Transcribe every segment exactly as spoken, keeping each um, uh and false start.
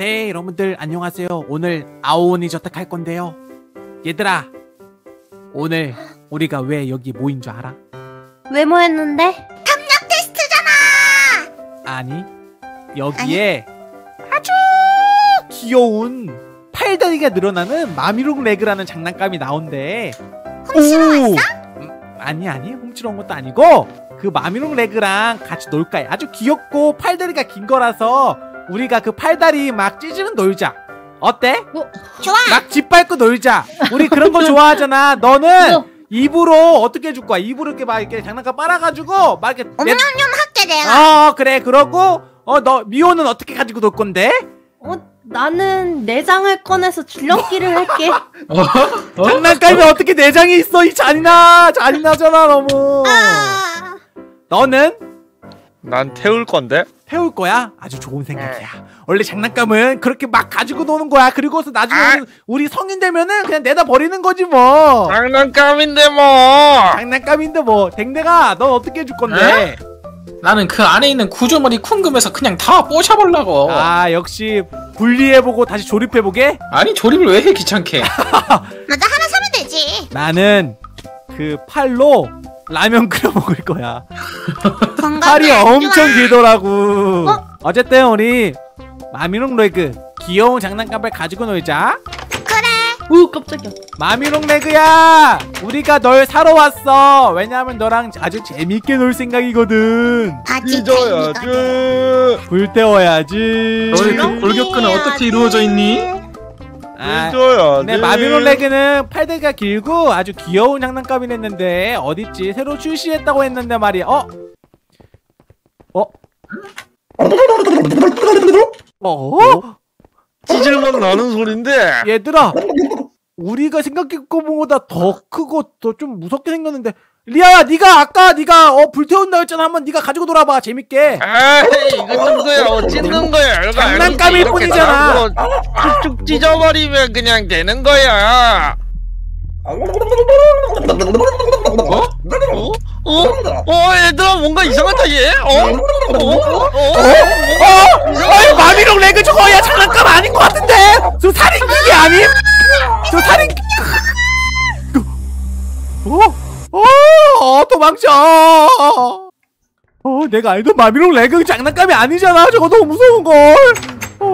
네, 여러분들 안녕하세요. 오늘 아오니 저택 할 건데요. 얘들아, 오늘 우리가 왜 여기 모인 줄 알아? 왜 모였는데? 탐력 테스트잖아! 아니, 여기에 아니? 아주 귀여운 팔 다리가 늘어나는 마미롱 레그라는 장난감이 나온대. 훔치러 왔어? 음, 아니, 아니, 훔치러 온 것도 아니고 그 마미롱 레그랑 같이 놀까 해. 아주 귀엽고 팔다리가 긴 거라서 우리가 그 팔다리 막 찢으면 놀자. 어때? 어, 좋아. 막 짓밟고 놀자. 우리 그런 거 좋아하잖아. 너는 어. 입으로 어떻게 해줄 거야? 입으로 이렇게 막 이렇게 장난감 빨아가지고 막 이렇게 엄청 내... 좀 할게 내가. 어 그래. 그러고 어 너 미호는 어떻게 가지고 놀 건데? 어 나는 내장을 꺼내서 줄넘기를 할게. 어? 어? 장난감이 어떻게 내장이 있어? 이 잔인하 잔인하잖아 너무. 아. 너는? 난 태울 건데. 태울 거야? 아주 좋은 생각이야. 원래 장난감은 그렇게 막 가지고 노는 거야. 그리고서 나중에 아! 우리 성인 되면은 그냥 내다 버리는 거지 뭐. 장난감인데 뭐. 장난감인데 뭐. 댕댕아, 넌 어떻게 해줄 건데? 아? 나는 그 안에 있는 구조물이 궁금해서 그냥 다 뽀셔보려고. 아, 역시 분리해보고 다시 조립해보게? 아니, 조립을 왜 해 귀찮게. 맞아, 하나 사면 되지. 나는 그 팔로 라면 끓여 먹을 거야. 팔이 엄청 길더라고. 어? 어쨌든 우리 마미롱 레그 귀여운 장난감을 가지고 놀자. 그래. 우 깜짝이야. 마미롱 레그야, 우리가 널 사러 왔어. 왜냐하면 너랑 아주 재밌게 놀 생각이거든. 찢어야지. 불태워야지. 너의 그 골격근은 어떻게 이루어져 있니? 아, 근데 마미롱 레그는 팔다리가 길고 아주 귀여운 장난감이 랬는데 어딨지? 새로 출시했다고 했는데 말이야. 어? 어? 어? 찢을만 나는 소린데 얘들아, 우리가 생각했던 것보다 더 크고 더 좀 무섭게 생겼는데. 리아야, 니가 아까 니가 어 불태운다 했잖아. 한번 니가 가지고 놀아봐 재밌게. 에이, 이거 좀 거야. 어, 찢는 거야. 장난감일 뿐이잖아. 쭉쭉 찢어버리면 그냥 되는 거야. 어? 어? 어? 어? 얘들아, 뭔가 이상하다 얘. 어? 어? 어? 어? 어? 마미롱 레그 저거 야 장난감 아닌 것 같은데? 저 살인극이 아님? 저 살인... 어? 어, 도망쳐. 어, 내가 알던 마미롱 레그 장난감이 아니잖아. 저거 너무 무서운 걸. 어,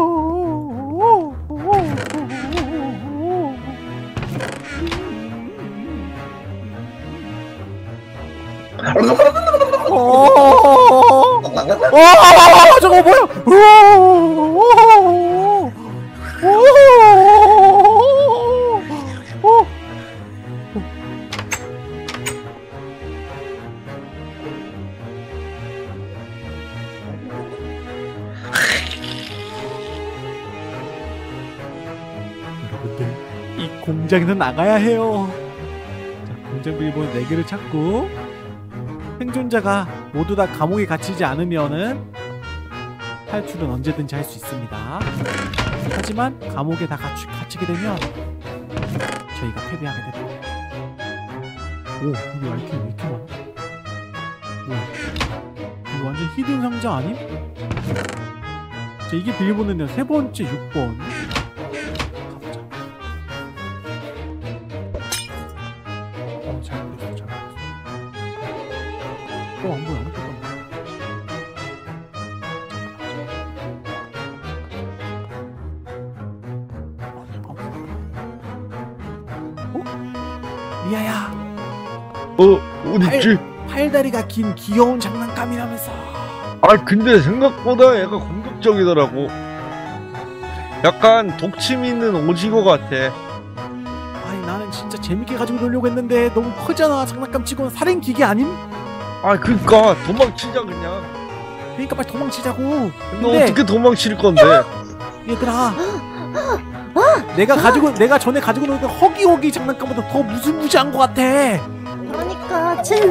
어, 저거 뭐야? 이 공장에서 나가야 해요. 자, 공장 비밀번호 네 개를 찾고 생존자가 모두 다 감옥에 갇히지 않으면은 탈출은 언제든지 할 수 있습니다. 하지만 감옥에 다 갇히, 갇히게 되면 저희가 패배하게 됩니다. 오, 근데 왜 이렇게, 왜 이렇게 많아? 오, 이거 완전 히든 상자 아님? 자, 이게 비밀번호네요. 세 번째 육 번. 어, 안 보여, 안 보여. 어? 리아야. 어, 어딨지? 팔다리가 긴 귀여운 장난감이라면서. 아, 근데 생각보다 얘가 공격적이더라고. 약간 독침 있는 오징어 같아. 아니, 나는 진짜 재밌게 가지고 놀려고 했는데 너무 커잖아. 장난감 치고는 살인기계 아님? 아, 그니까 도망치자 그냥. 그니까 빨리 도망치자고. 너 어떻게 도망칠 건데? 얘들아, 내가 가지고 내가 전에 가지고 놀던 허기허기 장난감보다 더 무시무시한 것 같아. 그러니까 지금.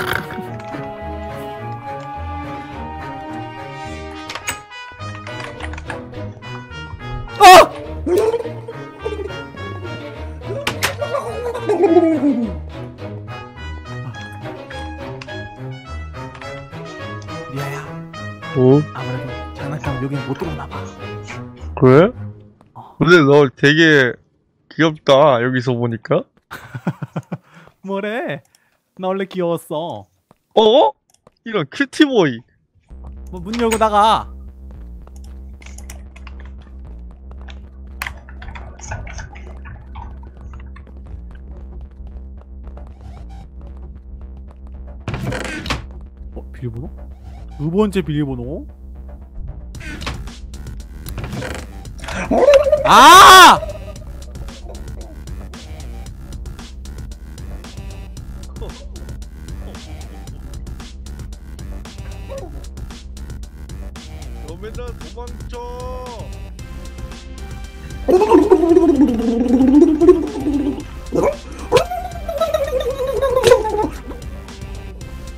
리아야. 어? 아무래도 장난감 여긴 못 들어오나봐. 그래? 어. 근데 너 되게 귀엽다 여기서 보니까. 뭐래? 나 원래 귀여웠어. 어? 이런 큐티보이. 뭐 문 열고 나가. 어? 비밀번호? 두 번째 비밀번호? 아! 너네들 도망쳐.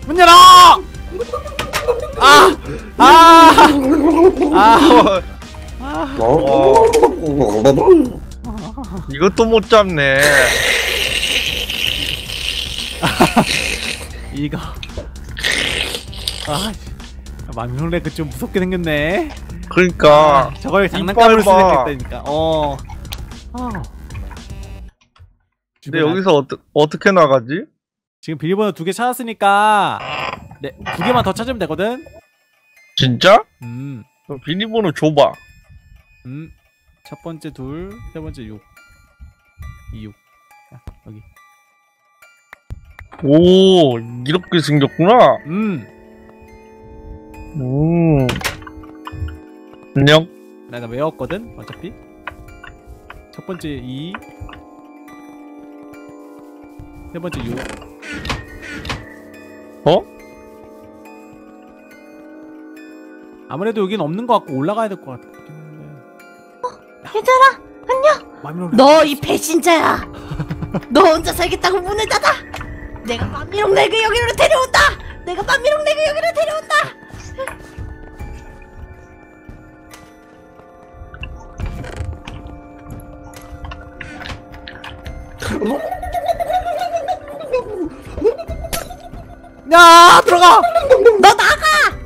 문 열어! 아! 아! 아! 아! 이것도 못 잡네. 이거. 아, 마미롱 레그 좀 무섭게 생겼네. 그러니까. 아, 저걸 장난감으로 쓰겠다니까. 어. 어. 근데 여기서 안... 어떠, 어떻게 나가지? 지금 비밀번호 두 개 찾았으니까 네, 두 개만 더 찾으면 되거든. 진짜? 음. 그럼 비밀번호 줘봐. 음. 첫 번째 둘, 세 번째 육, 이, 육. 자, 여기. 오, 이렇게 생겼구나. 음. 오. 안녕. 내가 외웠거든. 어차피 첫 번째 이, 세 번째 육. 어? 아무래도 여긴 없는 것 같고 올라가야 될 것 같아. 어, 얘들아, 안녕. 너 이 배신자야. 너 혼자 살겠다고 문을 닫아. 내가 마미롱 레그 여기로 데려온다. 내가 마미롱 레그 여기로 데려온다. 야, 들어가! 너 나가!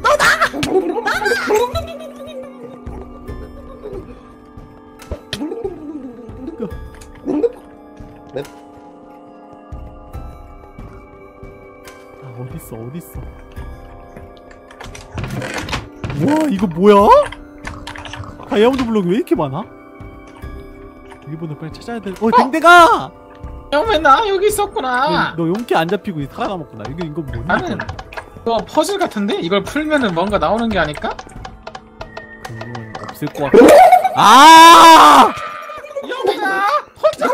너 나가! 나가! 아, 어딨어, 어딨어. 와, 이거 뭐야? 다이아몬드 블록이 왜 이렇게 많아? 일본을 빨리 찾아야 돼. 어, 댕댕아! 여매 나 여기 있었구나. 너, 너 용기 안 잡히고 살아남았구나. 이거 이거 뭐냐? 나는 이거 퍼즐 같은데 이걸 풀면은 뭔가 나오는 게 아닐까? 그건 없을 것 같아. 아! 여매 나 혼자.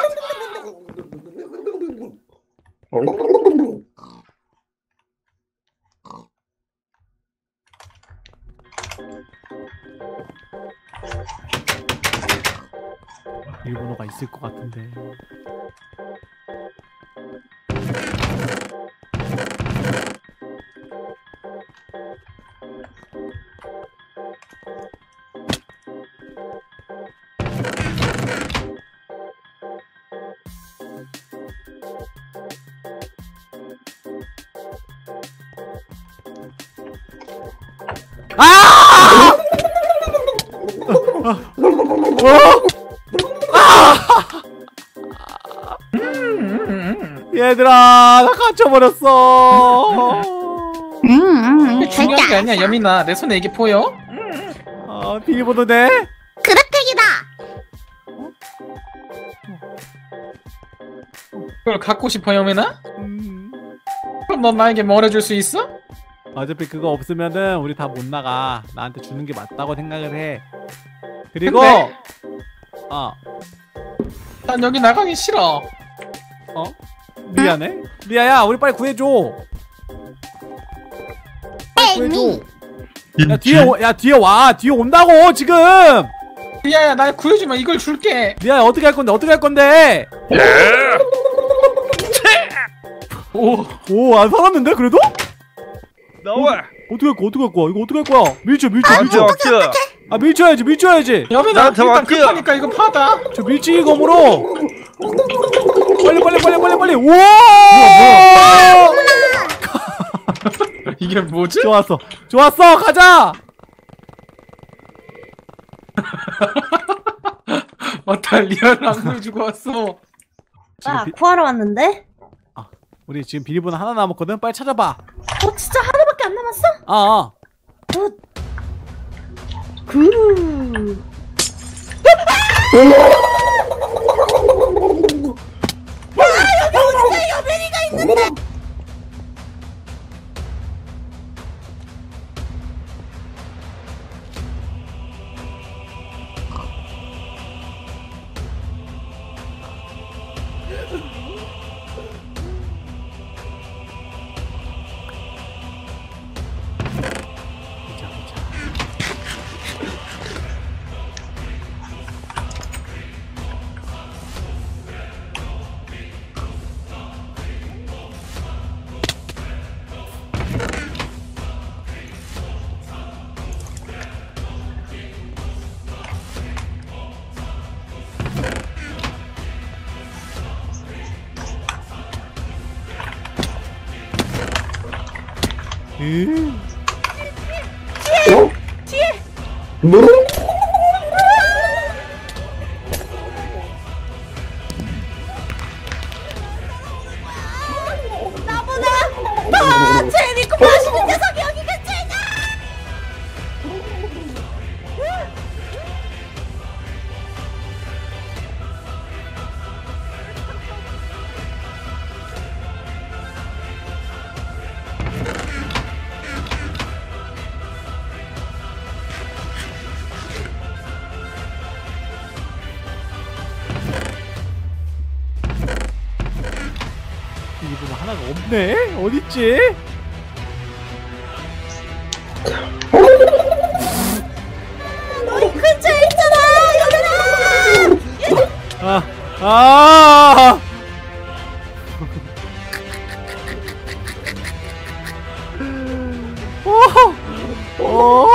일본어가 있을 것 같은데. 아! 얘들아, 나 갇혀버렸어. 음, 중요한 게 아니야, 여민아. 내 손에 이게 보여? 아, 비밀번호 내? 그릇탱이다. 그걸 갖고 싶어, 여민아? 음. 그럼 넌 나에게 뭘 해줄 수 있어? 어차피 그거 없으면은 우리 다 못 나가. 나한테 주는 게 맞다고 생각을 해. 그리고, 근데... 어. 난 여기 나가기 싫어. 어? 미안해? 응? 리아야, 우리 빨리 구해줘! 빨리 구해줘! 야, 뒤에, 오, 야, 뒤에 와! 뒤에 온다고, 지금! 리아야, 날 구해주면 이걸 줄게! 리아야, 어떻게 할 건데, 어떻게 할 건데! 오, 오, 안 살았는데, 그래도? 나와! 어떻게 할 거야, 어떻게 할 거야? 이거 어떻게 할 거야? 밀쳐, 밀쳐, 밀쳐! 아, 밀쳐야지, 밀쳐야지! 여민아, 일단 급하니까 이거 파다! 저 밀치기 검으로! 빨리 빨리 빨리 빨리 빨리. 우와! 이게 뭐지? 좋았어. 좋았어. 가자. 아, 달리아를 안 보여주고 왔어. 나 비... 구하러 왔는데? 아, 우리 지금 비밀번호 하나 남았거든? 빨리 찾아봐. 어, 진짜 하나밖에 안 남았어? 아, 아. 어. 그... 아, 여기 어디에 여빈이가 있는데? 네? 어딨지? 너희 근처에 있잖아! 여기다! 아, 아! 오! 오!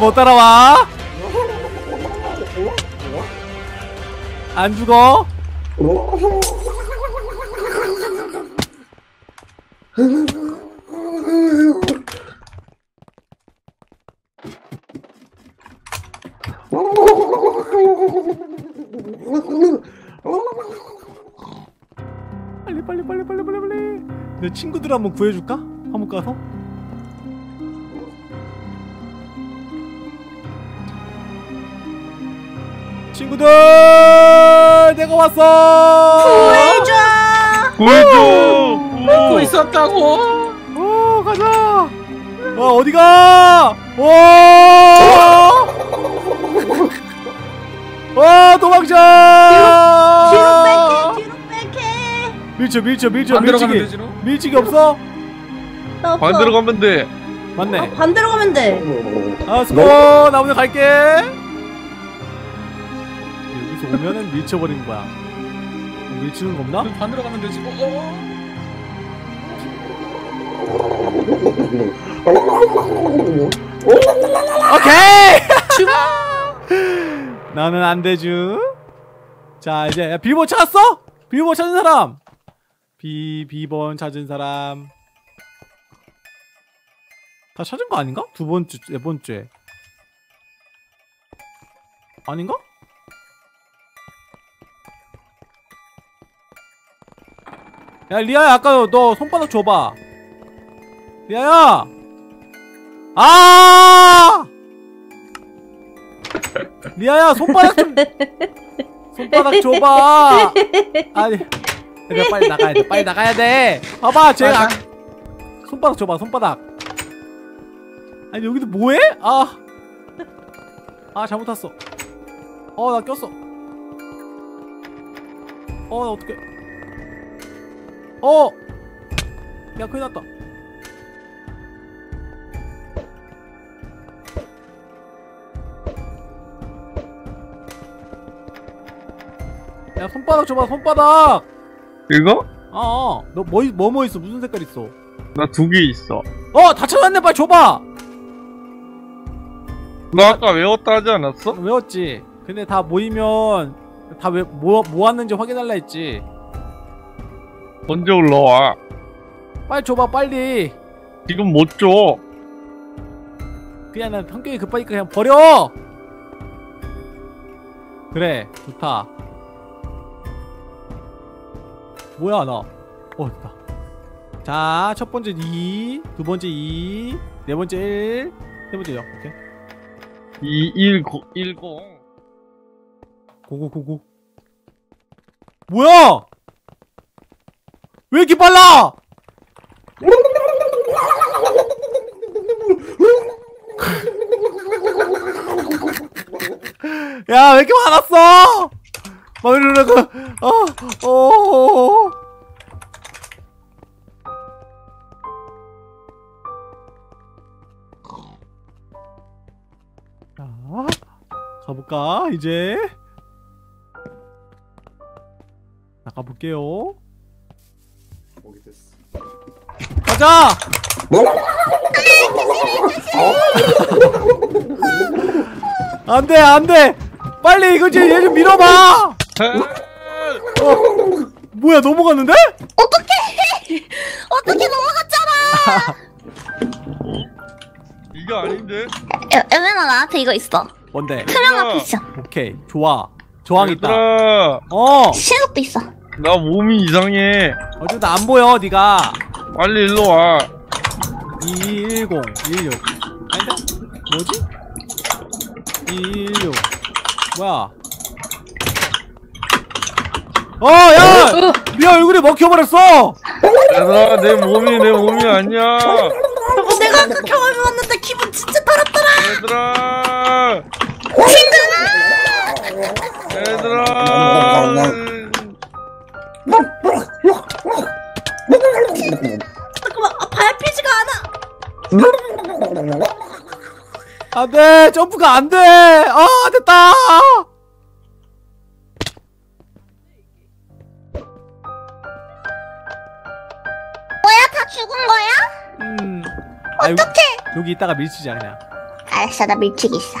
못 따라와. 안 죽어. 빨리 빨리 빨리 빨리 빨리 빨리. 내 친구들 한번 구해줄까? 한번 가서. 친구들, 내가 왔어. 구해줘. 구해줘. 먹고 있었다고. 오, 가자. 어, 어디가? 오. 와, 도망쳐. 뒤로, 뒤로 백해, 뒤로 백해. 밀쳐, 밀쳐, 밀쳐, 밀치기. 밀치기 없어? 없어. 반대로 가면 돼. 맞네. 아, 반대로 가면 돼. 아, 수고. 나 오늘 갈게. 오면은 밀쳐버린 거야. 밀치는 거 없나? 반으로 가면 되지 뭐. 오케이! 죽어! 나는 안 되쥬. 자, 이제 야, 비밀번호 찾았어? 비밀번호 찾은 사람! 비, 비번 찾은 사람. 다 찾은 거 아닌가? 두 번째, 네 번째. 아닌가? 야, 리아야, 아까 너 손바닥 줘봐. 리아야! 아! 리아야, 손바닥 좀. 손바닥 줘봐! 아니. 내가 빨리 나가야 돼, 빨리 나가야 돼! 봐봐, 제가. 손바닥 줘봐, 손바닥. 아니 여기도 뭐해? 아! 아 잘못 탔어. 어 나 꼈어. 어 나 어떡해. 어! 야 큰일 났다. 야 손바닥 줘봐 손바닥! 이거? 어어 너 뭐 뭐 뭐 있어? 무슨 색깔 있어? 나 두 개 있어. 어! 다 찾았네 빨리 줘봐! 너 아까 외웠다 하지 않았어? 외웠지. 근데 다 모이면 다 왜 뭐, 모았는지 확인할라 했지. 언제 올라와? 빨리 줘봐 빨리. 지금 못 줘. 그냥 난 성격이 급하니까 그냥 버려! 그래 좋다. 뭐야 나. 어 됐다. 자 첫번째 이, 두번째 이, 네번째 일, 세번째 영. 오케이 이, 일, 구, 일, 공 고고고고. 뭐야! 왜 이렇게 빨라! 야, 왜 이렇게 화났어! 마미롱 레그, 어, 어, 자, 가볼까, 이제? 가볼게요. 거기 됐어. 가자! 안 돼, 안 돼! 빨리 이거 좀, 얘 좀 밀어봐! 어, 뭐야, 넘어갔는데? 어떡해! 어떻게 넘어갔잖아! 이거 아닌데? 엘레나 나한테 이거 있어. 뭔데? 투명한 패션. 오케이, 좋아. 저항 있다. 어! 신속도 있어. 나 몸이 이상해. 어차피 나 안 보여, 니가. 빨리 일로 와. 이백십, 일십육. 아니다? 뭐지? 이백십육. 뭐야? 어, 야! 네 얼굴이 먹혀버렸어! 야, 내 몸이, 내 몸이 아니야. 내가 아까 경험해봤는데 기분 진짜 따랐더라! 얘들아! 얘들아! 얘들아! 잠깐만, 아, 발 피지가 않아. 안 돼, 점프가 안 돼. 아, 됐다. 뭐야, 다 죽은 거야? 음. 어떡해? 아, 여기 있다가 밀치자 그냥. 알았어, 나 밀치기 있어.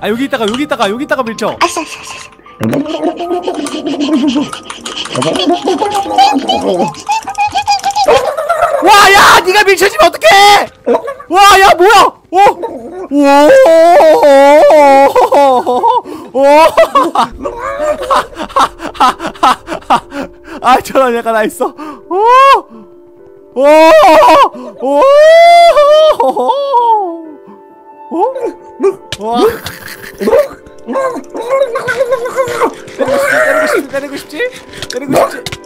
아, 여기 있다가 여기 있다가 여기 있다가 밀쳐. 알았어, 알았어, 알았어. 와, 야, 니가 밀쳐지면 어떡해! 와, 야, 뭐야! 오! 오! 오! 아, 저런 애가 나 있어. 오! 오! 오! 오! 와! 때리고 싶지? 때리고 싶지? 때리고 싶지?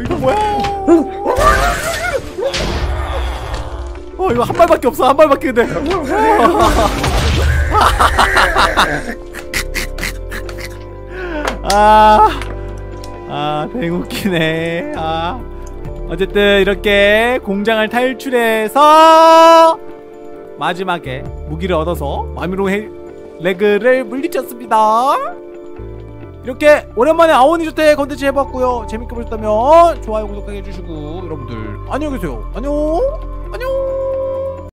이거 뭐야? 어 이거 한 발밖에 없어. 한 발밖에. 근데 아, 아, 대웃기네. 아. 어쨌든 이렇게 공장을 탈출해서 마지막에 무기를 얻어서 마미롱 레그를 물리쳤습니다. 이렇게 오랜만에 아오니 저택 컨텐츠 해봤고요. 재밌게 보셨다면 좋아요 구독하게 해주시고 여러분들 안녕히 계세요. 안녕.